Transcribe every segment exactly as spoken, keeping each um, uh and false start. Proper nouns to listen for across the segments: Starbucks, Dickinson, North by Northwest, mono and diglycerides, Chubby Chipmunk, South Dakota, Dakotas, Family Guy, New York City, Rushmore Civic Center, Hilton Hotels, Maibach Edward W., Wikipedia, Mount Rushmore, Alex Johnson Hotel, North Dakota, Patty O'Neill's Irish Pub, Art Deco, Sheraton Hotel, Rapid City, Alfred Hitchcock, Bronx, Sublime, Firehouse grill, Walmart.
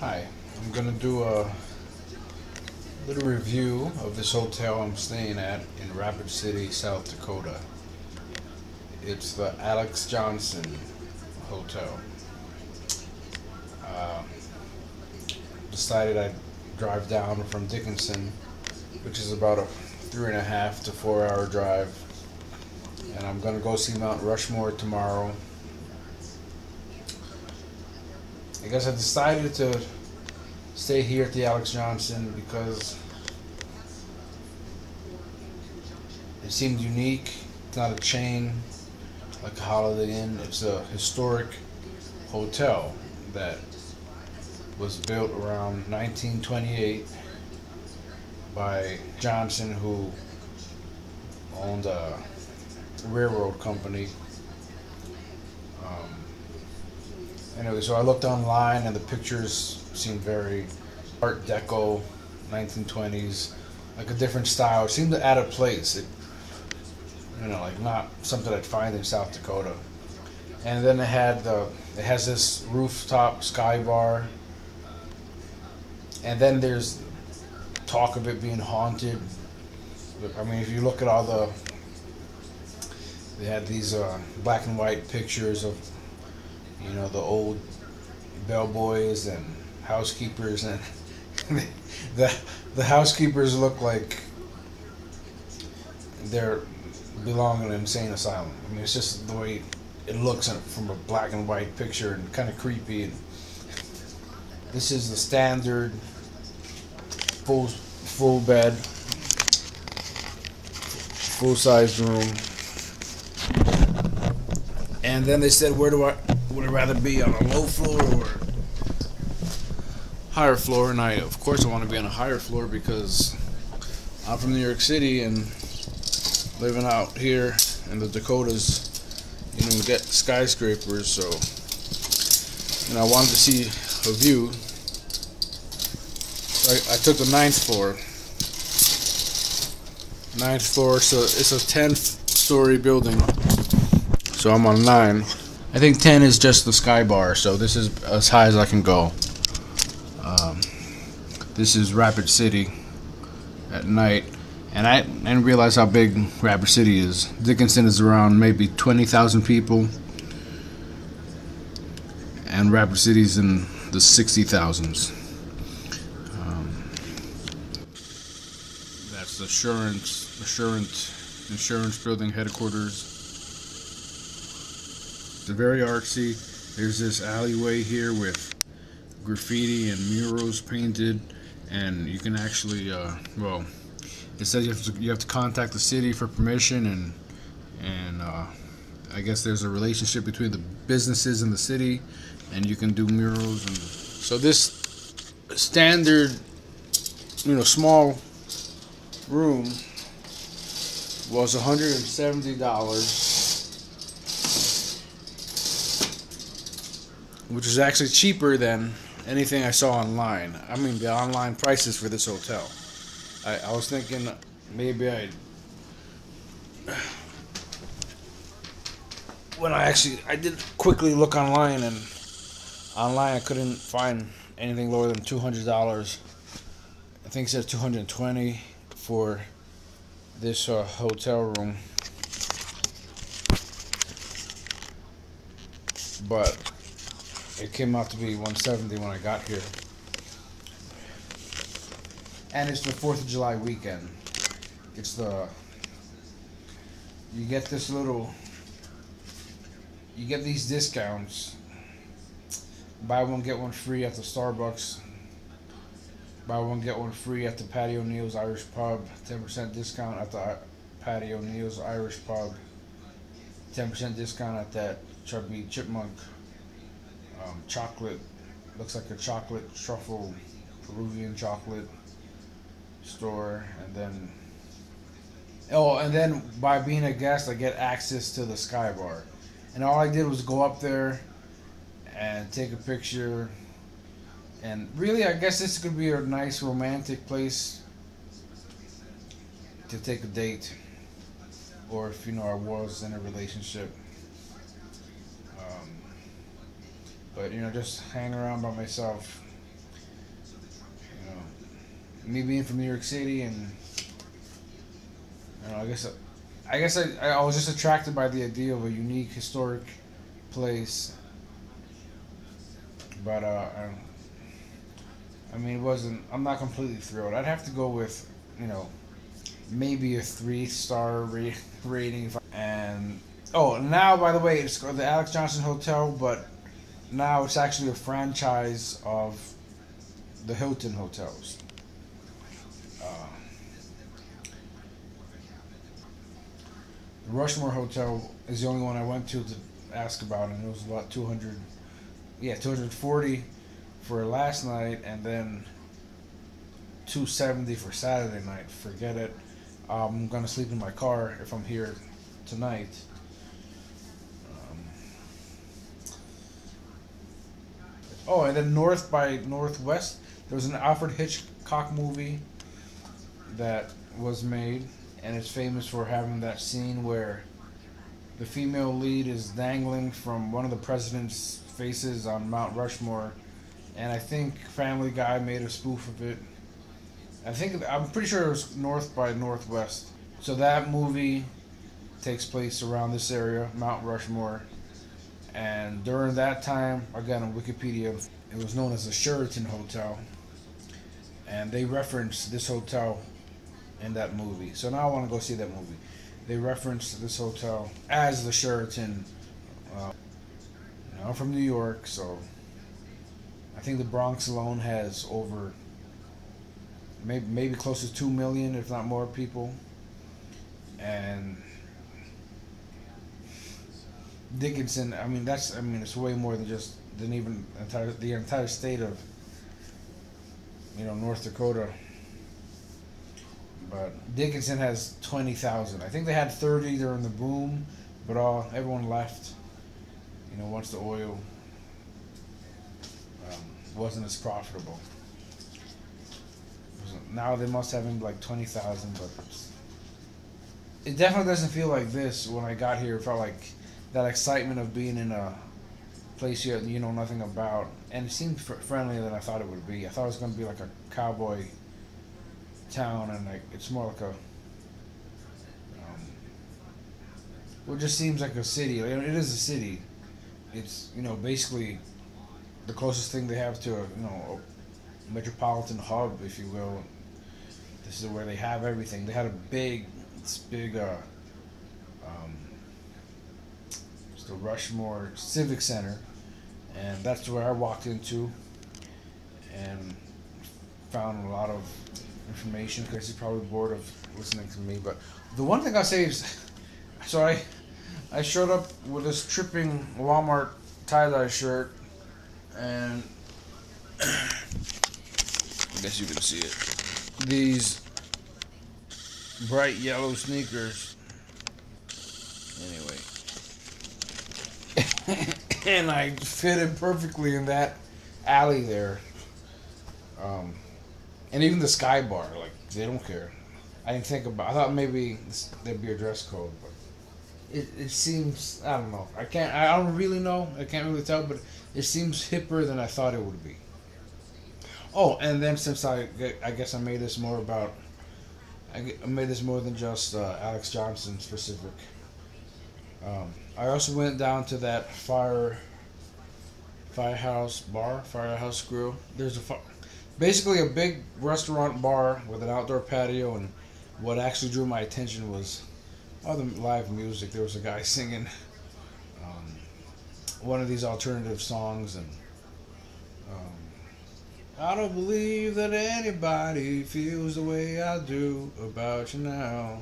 Hi, I'm going to do a little review of this hotel I'm staying at in Rapid City, South Dakota. It's the Alex Johnson Hotel. Uh, decided I'd drive down from Dickinson, which is about a three and a half to four hour drive, and I'm going to go see Mount Rushmore tomorrow. I guess I decided to stay here at the Alex Johnson because it seemed unique. It's not a chain like a Holiday Inn. It's a historic hotel that was built around nineteen twenty-eight by Johnson, who owned a railroad company. Um, Anyway, so I looked online and the pictures seemed very Art Deco, nineteen twenties, like a different style. It seemed to add a place, it, you know, like not something I'd find in South Dakota. And then it had the, it has this rooftop sky bar. And then there's talk of it being haunted. I mean, if you look at all the, they had these uh, black and white pictures of, you know, the old bellboys and housekeepers, and the the housekeepers look like they're belong in an insane asylum. I mean, it's just the way it looks from a black and white picture, and kind of creepy. And this is the standard full full bed, full size room. And then they said, where do I? Would I rather be on a low floor or higher floor? And I, of course, I want to be on a higher floor because I'm from New York City, and living out here in the Dakotas, you know, we get skyscrapers. So, and I wanted to see a view. So I, I took the ninth floor. Ninth floor, so it's a ten-story building. So I'm on nine. I think ten is just the sky bar, so this is as high as I can go. Um, this is Rapid City at night, and I didn't realize how big Rapid City is. Dickinson is around maybe twenty thousand people, and Rapid City's in the sixty thousands. Um, that's the Assurance, Assurance, Insurance Building Headquarters. It's very artsy. There's this alleyway here with graffiti and murals painted, and you can actually, uh, well, it says you have to, you have to contact the city for permission, and and uh, I guess there's a relationship between the businesses and the city, and you can do murals. And so this standard, you know, small room was one hundred seventy dollars. Which is actually cheaper than anything I saw online. I mean, the online prices for this hotel. I, I was thinking maybe I'd... When I actually... I did quickly look online, and online I couldn't find anything lower than two hundred dollars. I think it says two hundred twenty dollars for this uh, hotel room. But... it came out to be one hundred seventy dollars when I got here. And it's the fourth of July weekend. It's the... You get this little... You get these discounts. Buy one, get one free at the Starbucks. Buy one, get one free at the Patty O'Neill's Irish Pub. ten percent discount at the Patty O'Neill's Irish Pub. ten percent discount at that Chubby Chipmunk. Um, chocolate, looks like a chocolate truffle, Peruvian chocolate store. And then, oh, and then by being a guest, I get access to the sky bar. And all I did was go up there and take a picture. And really, I guess this could be a nice romantic place to take a date, or if, you know, I was in a relationship. But, you know, just hang around by myself. me being from New York City, and I don't know, I guess I, I guess I, I was just attracted by the idea of a unique historic place. But uh, I, I mean, it wasn't. I'm not completely thrilled. I'd have to go with, you know, maybe a three-star ra- rating. If I, and oh, now by the way, it's called the Alex Johnson Hotel, but now it's actually a franchise of the Hilton Hotels. Uh, the Rushmore Hotel is the only one I went to to ask about, and it was about two hundred, yeah, two hundred forty for last night, and then two seventy for Saturday night. Forget it. I'm gonna sleep in my car if I'm here tonight. Um, oh, and then North by Northwest. There was an Alfred Hitchcock movie that was made, and it's famous for having that scene where the female lead is dangling from one of the president's faces on Mount Rushmore, and I think Family Guy made a spoof of it. I think, I'm pretty sure it was North by Northwest. So that movie takes place around this area, Mount Rushmore, and during that time, again on Wikipedia, it was known as the Sheraton Hotel, and they referenced this hotel in that movie. So now I want to go see that movie. They referenced this hotel as the Sheraton. Uh, you know, I'm from New York, so I think the Bronx alone has over maybe maybe close to two million, if not more, people. And Dickinson, I mean that's I mean it's way more than just than even entire, the entire state of, you know, North Dakota. But Dickinson has twenty thousand. I think they had thirty during the boom, but all everyone left. You know, once the oil um, wasn't as profitable. Now they must have him like twenty thousand, but it definitely doesn't feel like this when I got here. It felt like that excitement of being in a place you you know nothing about, and it seemed fr- friendlier than I thought it would be. I thought it was gonna be like a cowboy town, and like it's more like a. Um, well, it just seems like a city. It is a city. It's, you know, basically the closest thing they have to a, you know, a metropolitan hub, if you will. This is where they have everything. They had a big, it's big. Uh, um, it's the Rushmore Civic Center, and that's where I walked into, and found a lot of information. Because you're probably bored of listening to me, but the one thing I'll say is, so I, I showed up with this tripping Walmart tie-dye shirt, and I guess you can see it. These bright yellow sneakers. Anyway, and I fit in perfectly in that alley there. Um. And even the Sky Bar, like, they don't care. I didn't think about it. I thought maybe there'd be a dress code, but it, it seems, I don't know. I can't, I don't really know. I can't really tell, but it seems hipper than I thought it would be. Oh, and then since I, I guess I made this more about, I made this more than just uh, Alex Johnson specific. Um, I also went down to that fire, firehouse bar, firehouse grill. There's a fire. Basically a big restaurant bar with an outdoor patio, and what actually drew my attention was all the live music. There was a guy singing um, one of these alternative songs, and um, I don't believe that anybody feels the way I do about you now.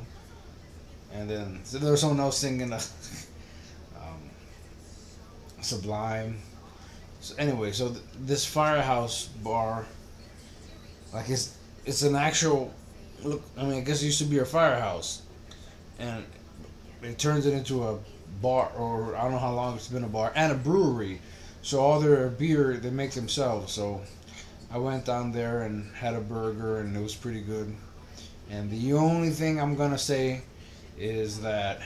And then so there was someone else singing a, um, Sublime. So anyway, so th- this firehouse bar, like, it's it's an actual, look, I mean, I guess it used to be a firehouse, and it turns it into a bar, or I don't know how long it's been a bar, and a brewery. So all their beer, they make themselves. So I went down there and had a burger, and it was pretty good. And the only thing I'm going to say is that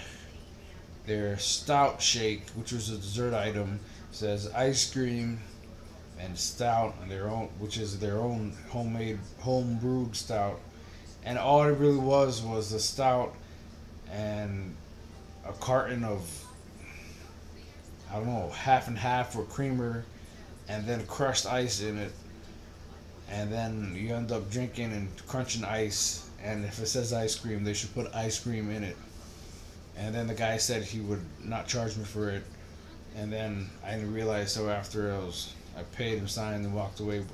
their stout shake, which was a dessert item, says ice cream, and stout, and their own, which is their own homemade, home brewed stout. And all it really was was the stout and a carton of, I don't know, half and half for creamer, and then crushed ice in it. And then you end up drinking and crunching ice. And if it says ice cream, they should put ice cream in it. And then the guy said he would not charge me for it. And then I didn't realize, so after I was, I paid him, signed, and walked away.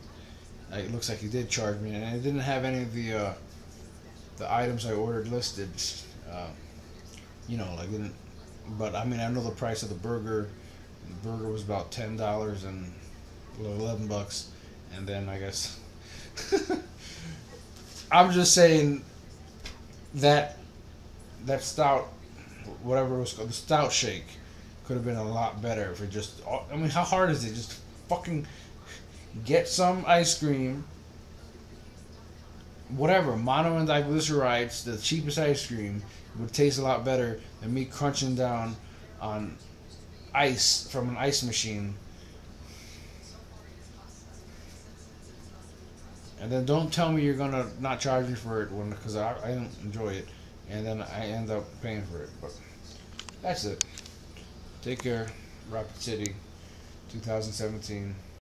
But it looks like he did charge me, and it didn't have any of the uh, the items I ordered listed. Uh, you know, like didn't. But I mean, I know the price of the burger. The burger was about ten dollars and eleven bucks, and then I guess. I'm just saying that that stout, whatever it was called, the stout shake, could have been a lot better if it just. I mean, how hard is it? Just fucking get some ice cream, whatever, mono and diglycerides, the cheapest ice cream, would taste a lot better than me crunching down on ice from an ice machine. And then don't tell me you're gonna not charge me for it, when, because I, I don't enjoy it, and then I end up paying for it. But that's it. Take care, Rapid City, twenty seventeen.